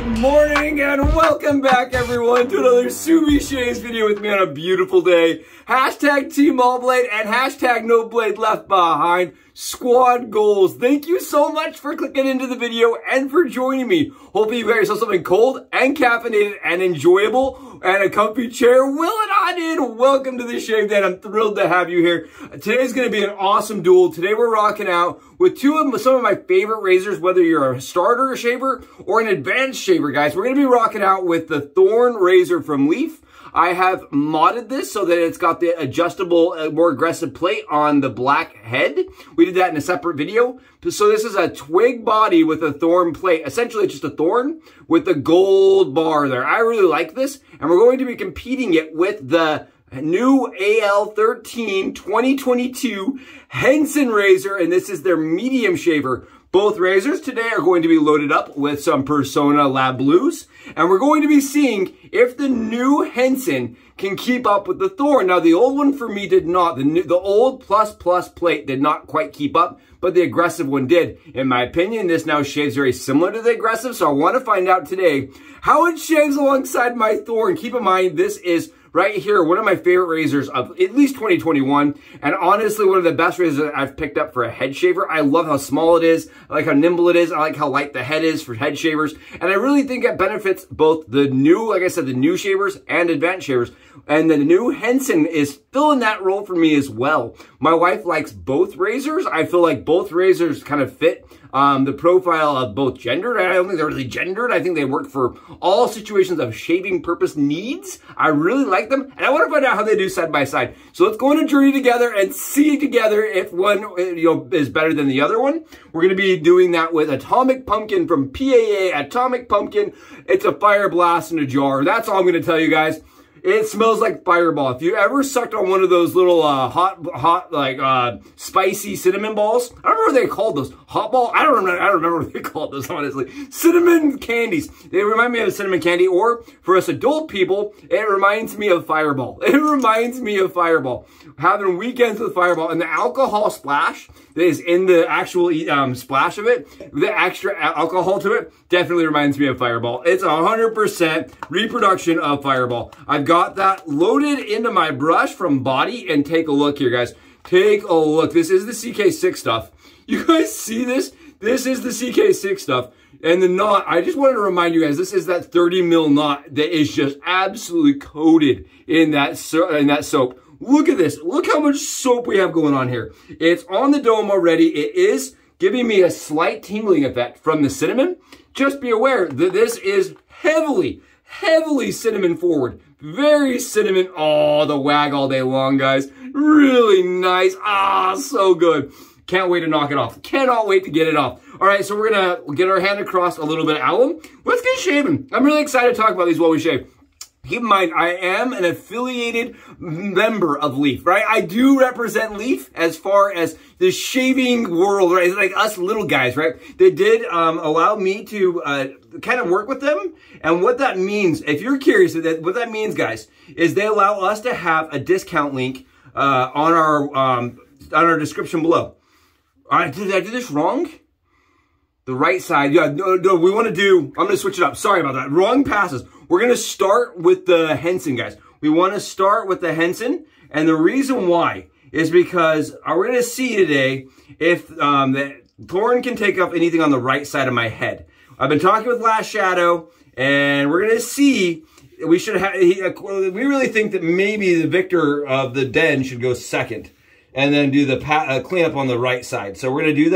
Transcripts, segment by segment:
Good morning and welcome back everyone to another Subie Shaves video with me on a beautiful day. Hashtag Team All Blade and hashtag No Blade Left Behind. Squad goals. Thank you so much for clicking into the video and for joining me. Hopefully you got yourself something cold and caffeinated and enjoyable and a comfy chair. Will and I did. Welcome to the Shave Day. I'm thrilled to have you here. Today's going to be an awesome duel. Today we're rocking out with some of my favorite razors, whether you're a starter shaver or an advanced shaver, guys. We're going to be rocking out with the Thorn Razor from Leaf. I have modded this so that it's got the adjustable, more aggressive plate on the black head. We did that in a separate video. So this is a twig body with a thorn plate. Essentially, it's just a thorn with a gold bar there. I really like this, and we're going to be competing it with the new AL13 2022 Henson razor, and this is their medium shaver. Both razors today are going to be loaded up with some Persona Lab Blues, and we're going to be seeing if the new Henson can keep up with the Thorn. Now, the old one for me did not. The old plus plate did not quite keep up, but the aggressive one did. In my opinion, this now shaves very similar to the aggressive, so I want to find out today how it shaves alongside my Thorn. Keep in mind, this is right here, one of my favorite razors of at least 2021, and honestly, one of the best razors that I've picked up for a head shaver. I love how small it is. I like how nimble it is. I like how light the head is for head shavers, and I really think it benefits both the new, like I said, the new shavers and advanced shavers, and the new Henson is filling that role for me as well. My wife likes both razors. I feel like both razors kind of fit the profile of both gendered. I don't think they're really gendered. I think they work for all situations of shaving purpose needs. I really like them, and I want to find out how they do side by side. So let's go on a journey together and see together if one is better than the other one. We're going to be doing that with Atomic Pumpkin from PAA. Atomic Pumpkin, it's a fire blast in a jar. That's all I'm going to tell you guys. It smells like Fireball. If you ever sucked on one of those little hot, like spicy cinnamon balls, I don't remember what they called those. Hot ball? I don't remember what they called those, honestly. Cinnamon candies. They remind me of a cinnamon candy, or for us adult people, it reminds me of Fireball. It reminds me of Fireball. Having weekends with Fireball, and the alcohol splash that is in the actual splash of it, the extra alcohol to it, definitely reminds me of Fireball. It's 100% reproduction of Fireball. I've got that loaded into my brush from Body, and take a look here, guys. Take a look. This is the CK6 stuff. You guys see this? This is the CK6 stuff. And the knot, I just wanted to remind you guys, this is that 30 mil knot that is just absolutely coated in that soap. Look at this. Look how much soap we have going on here. It's on the dome already. It is giving me a slight tingling effect from the cinnamon. Just be aware that this is heavily, heavily cinnamon forward. Very cinnamon. Oh, the wag all day long, guys. Really nice. Ah, so good. Can't wait to knock it off. Cannot wait to get it off. All right, so we're going to get our hand across a little bit of alum. Let's get shaving. I'm really excited to talk about these while we shave. Keep in mind, I am an affiliated member of Leaf, right? I do represent Leaf as far as the shaving world, right? It's like us little guys, right? They did allow me to kind of work with them. And what that means, if you're curious, what that means, guys, is they allow us to have a discount link on our description below. All right, did I do this wrong? The right side. Yeah, no, we want to do, I'm going to switch it up. Sorry about that. Wrong passes. We're going to start with the Henson, guys. We want to start with the Henson. And the reason why is because we're going to see today if the Thorn can take up anything on the right side of my head. I've been talking with Last Shadow, and we're going to see. We really think that maybe the victor of the den should go second and then do the cleanup on the right side. So we're going to do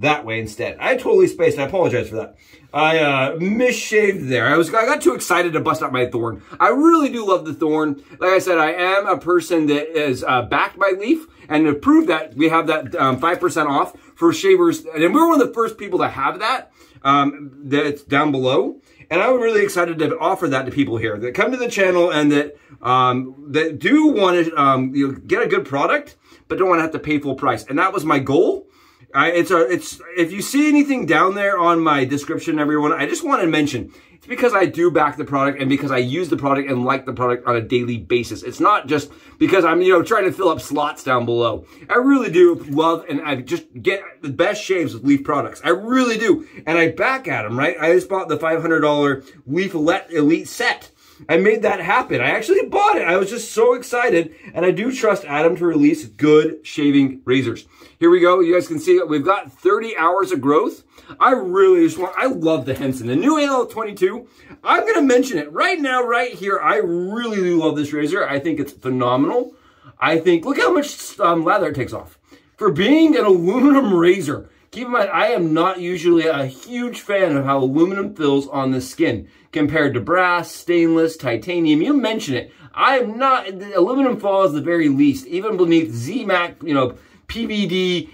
that way instead. I totally spaced. I apologize for that. I misshaved there. I got too excited to bust out my Thorn. I really do love the Thorn. Like I said, I am a person that is backed by Leaf, and to prove that, we have that 5% off for shavers, and we're one of the first people to have that. That's down below, and I'm really excited to offer that to people here that come to the channel and that do want to get a good product, but don't want to have to pay full price. And that was my goal. If you see anything down there on my description, everyone, I just want to mention, it's because I do back the product and because I use the product and like the product on a daily basis. It's not just because I'm, you know, trying to fill up slots down below. I really do love, and I just get the best shaves with Leaf products. I really do. And I back at them, right? I just bought the $500 Leaf Elite set. I made that happen. I actually bought it. I was just so excited, and I do trust Adam to release good shaving razors. Here we go. You guys can see we've got 30 hours of growth. I really just want, I love the Henson. The new AL22, I'm going to mention it right now, right here. I really do love this razor. I think it's phenomenal. I think, look how much lather it takes off. For being an aluminum razor, keep in mind, I am not usually a huge fan of how aluminum feels on the skin compared to brass, stainless, titanium. You mention it. I am not, aluminum falls the very least, even beneath ZMAC, you know, PVD,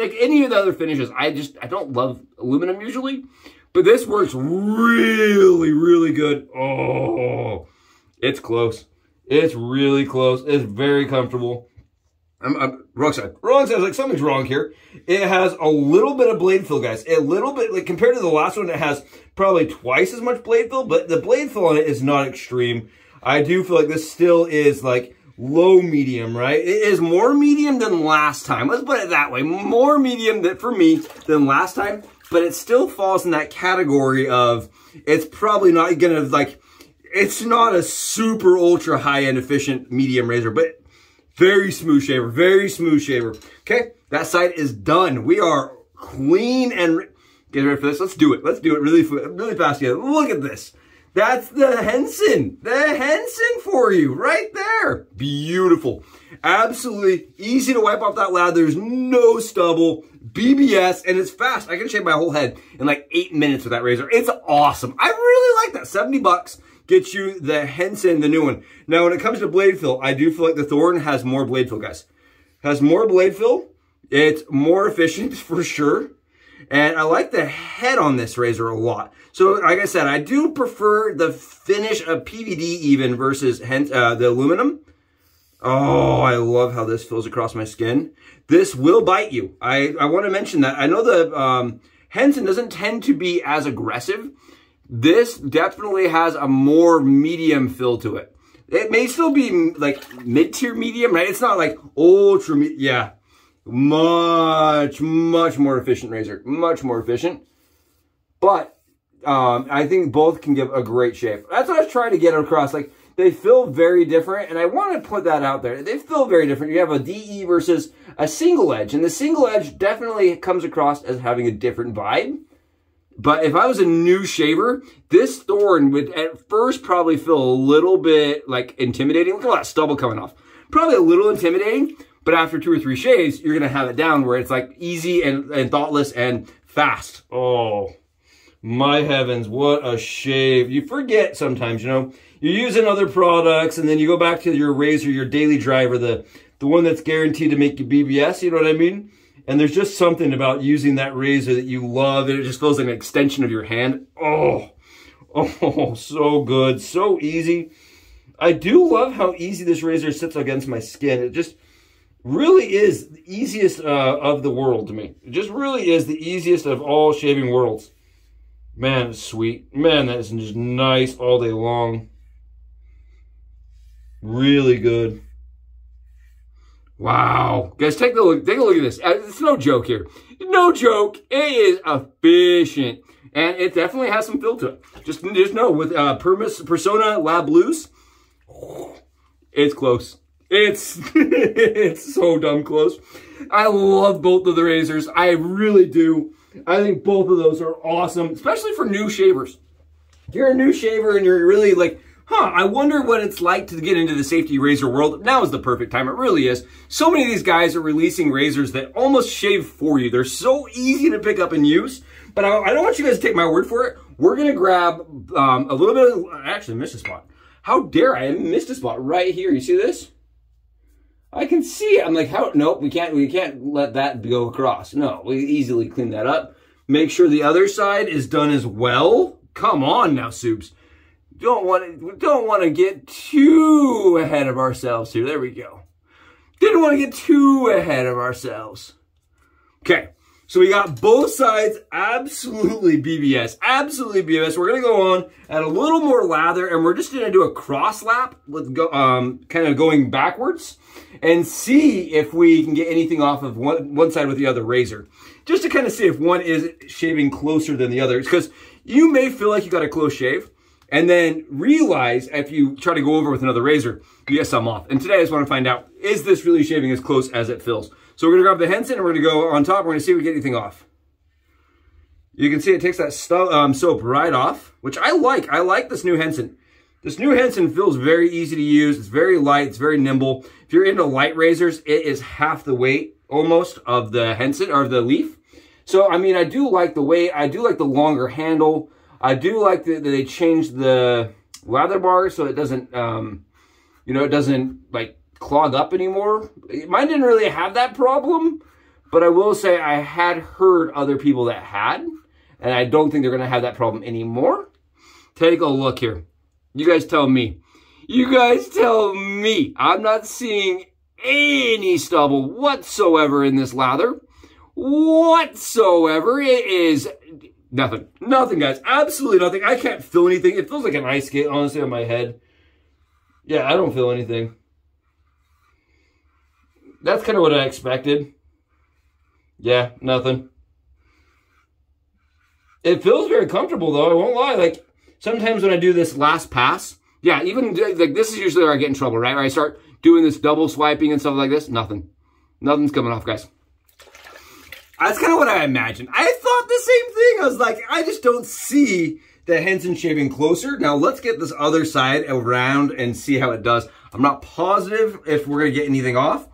like any of the other finishes. I don't love aluminum usually, but this works really, really good. Oh, it's close. It's really close. It's very comfortable. Wrong side. Wrong side. Like, something's wrong here. It has a little bit of blade fill, guys. A little bit, like, compared to the last one, it has probably twice as much blade fill, but the blade fill on it is not extreme. I do feel like this still is, like, low medium, right? It is more medium than last time. Let's put it that way. More medium for me than last time, but it still falls in that category of it's probably not going to, like, it's not a super ultra high-end efficient medium razor, but very smooth shaver, very smooth shaver. Okay, that side is done. We are clean and get ready for this. Let's do it. Let's do it really, really fast together. Look at this. That's the Henson. The Henson for you right there. Beautiful. Absolutely easy to wipe off that lather. There's no stubble, BBS, and it's fast. I can shave my whole head in like 8 minutes with that razor. It's awesome. I really like that. 70 bucks. Get you the Henson, the new one. Now, when it comes to blade fill, I do feel like the Thorn has more blade fill, guys. Has more blade fill. It's more efficient for sure. And I like the head on this razor a lot. So, like I said, I do prefer the finish of PVD even versus the aluminum. Oh, I love how this feels across my skin. This will bite you. I want to mention that. I know the Henson doesn't tend to be as aggressive. This definitely has a more medium feel to it. It may still be like mid-tier medium, right? It's not like ultra medium. Yeah, much more efficient razor. Much more efficient. But I think both can give a great shave. That's what I was trying to get across. Like, they feel very different, and I want to put that out there. They feel very different. You have a DE versus a single edge, and the single edge definitely comes across as having a different vibe. But if I was a new shaver, this Thorn would at first probably feel a little bit like intimidating. Look at all that stubble coming off. Probably a little intimidating, but after 2 or 3 shaves, you're going to have it down where it's like easy and thoughtless and fast. Oh, my heavens, what a shave. You forget sometimes, you know. You're using other products, and then you go back to your razor, your daily driver, the one that's guaranteed to make you BBS, you know what I mean? And there's just something about using that razor that you love, and it just feels like an extension of your hand. Oh, so good, so easy. I do love how easy this razor sits against my skin. It just really is the easiest of the world to me. It just really is the easiest of all shaving worlds. Man, it's sweet. Man, that is just nice all day long. Really good. Wow. Guys, take a look at this. It's no joke here. No joke. It is efficient. And it definitely has some feel to it. Just know, with Persona Lab Blues, it's close. It's so dumb close. I love both of the razors. I really do. I think both of those are awesome, especially for new shavers. If you're a new shaver and you're really like, I wonder what it's like to get into the safety razor world. Now is the perfect time. It really is. So many of these guys are releasing razors that almost shave for you. They're so easy to pick up and use. But I don't want you guys to take my word for it. We're going to grab a little bit of... I actually missed a spot. How dare I? I missed a spot right here. You see this? I can see it. I'm like, how? Nope, we can't let that go across. No, we easily clean that up. Make sure the other side is done as well. Come on now, Subes. Don't want to get too ahead of ourselves here. There we go. Didn't want to get too ahead of ourselves. Okay, So we got both sides absolutely BBS, absolutely BBS. We're gonna go on, add a little more lather, and we're just gonna do a cross lap with kind of going backwards and see if we can get anything off of one side with the other razor. Just to kind of see if one is shaving closer than the other. It's because you may feel like you got a close shave and then realize if you try to go over with another razor, you get some off. And today I just wanna find out, is this really shaving as close as it feels? So we're gonna grab the Henson and we're gonna go on top. We're gonna see if we get anything off. You can see it takes that soap right off, which I like. I like this new Henson. This new Henson feels very easy to use. It's very light, it's very nimble. If you're into light razors, it is half the weight almost of the Henson or the Leaf. So, I mean, I do like the weight. I do like the longer handle. I do like that they changed the lather bar so it doesn't, you know, it doesn't like clog up anymore. Mine didn't really have that problem, but I will say I had heard other people that had, and I don't think they're going to have that problem anymore. Take a look here. You guys tell me. You guys tell me. I'm not seeing any stubble whatsoever in this lather. Whatsoever. It is nothing. Nothing, guys. Absolutely nothing. I can't feel anything. It feels like an ice skate, honestly, on my head. Yeah, I don't feel anything. That's kind of what I expected. Yeah, nothing. It feels very comfortable, though. I won't lie. Like, sometimes when I do this last pass, yeah, even, like, this is usually where I get in trouble, right? Where I start doing this double swiping and stuff like this. Nothing. Nothing's coming off, guys. That's kind of what I imagined. I thought the same thing. I was like, I just don't see the Henson shaving closer. Now, let's get this other side around and see how it does. I'm not positive if we're going to get anything off.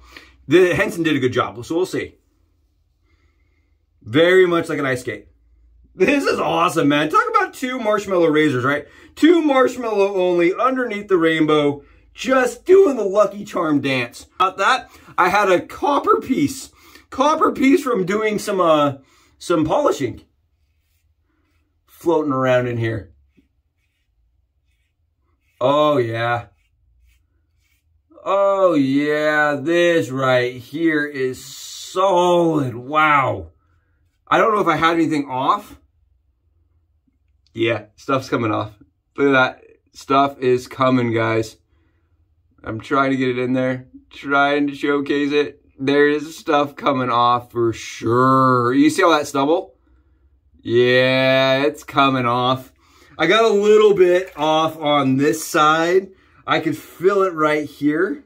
The Henson did a good job, so we'll see. Very much like an ice skate. This is awesome, man. Talk about two marshmallow razors, right? Two marshmallow only underneath the rainbow, just doing the Lucky Charm dance. About that, I had a copper piece from doing some polishing floating around in here. Oh, yeah. Oh, yeah, this right here is solid. Wow. I don't know if I had anything off. Yeah, stuff's coming off. Look at that. Stuff is coming, guys. I'm trying to get it in there, trying to showcase it. There is stuff coming off for sure. You see all that stubble? Yeah, it's coming off. I got a little bit off on this side. I could feel it right here.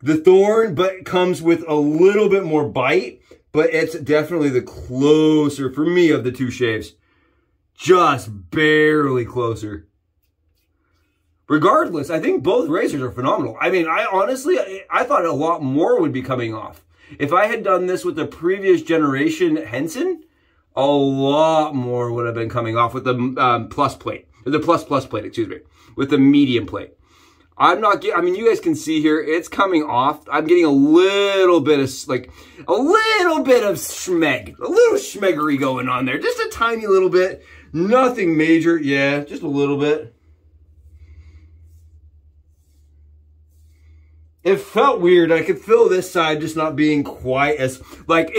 The Thorn, but it comes with a little bit more bite, but it's definitely the closer for me of the two shaves. Just barely closer. Regardless, I think both razors are phenomenal. I mean, I honestly, I thought a lot more would be coming off. If I had done this with the previous generation Henson, a lot more would have been coming off with the plus plate, excuse me, with the medium plate. I'm not getting, I mean, you guys can see here, it's coming off. I'm getting a little bit of, like, a little bit of schmeg, a little schmeggery going on there. Just a tiny little bit, nothing major. Yeah, just a little bit. It felt weird. I could feel this side just not being quite as, like,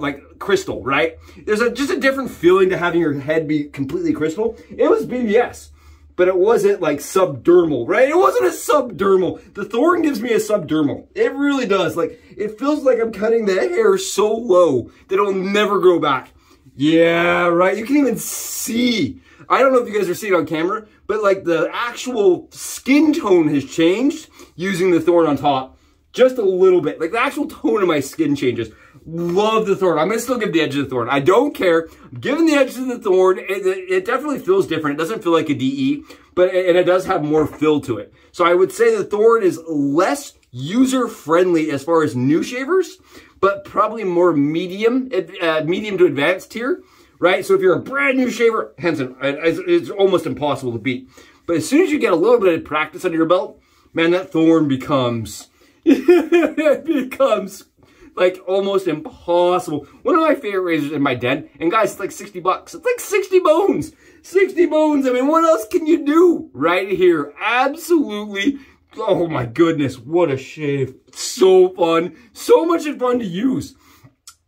like crystal, right? There's just a different feeling to having your head be completely crystal. It was BBS, but it wasn't like subdermal, right? It wasn't a subdermal. The Thorn gives me a subdermal. It really does. Like, it feels like I'm cutting the hair so low that it'll never grow back. Yeah, right? You can even see. I don't know if you guys are seeing it on camera, but like the actual skin tone has changed using the Thorn on top just a little bit. Like the actual tone of my skin changes. Love the Thorn. I'm going to still give the edge of the Thorn. I don't care. Given the edge of the Thorn, it definitely feels different. It doesn't feel like a DE, but it does have more fill to it. So I would say the Thorn is less user-friendly as far as new shavers, but probably more medium to advanced tier. Right? So if you're a brand new shaver, Henson, it's almost impossible to beat. But as soon as you get a little bit of practice under your belt, man, that Thorn becomes, it becomes like almost impossible. One of my favorite razors in my den, and guys, it's like 60 bucks. It's like 60 bones, 60 bones. I mean, what else can you do right here? Absolutely oh my goodness, what a shave. So fun. So much fun to use.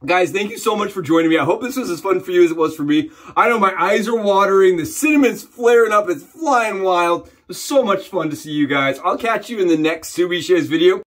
Guys, thank you so much for joining me. I hope this was as fun for you as it was for me. I know my eyes are watering. The cinnamon's flaring up. It's flying wild. It was so much fun to see you guys. I'll catch you in the next Subie Shaves video.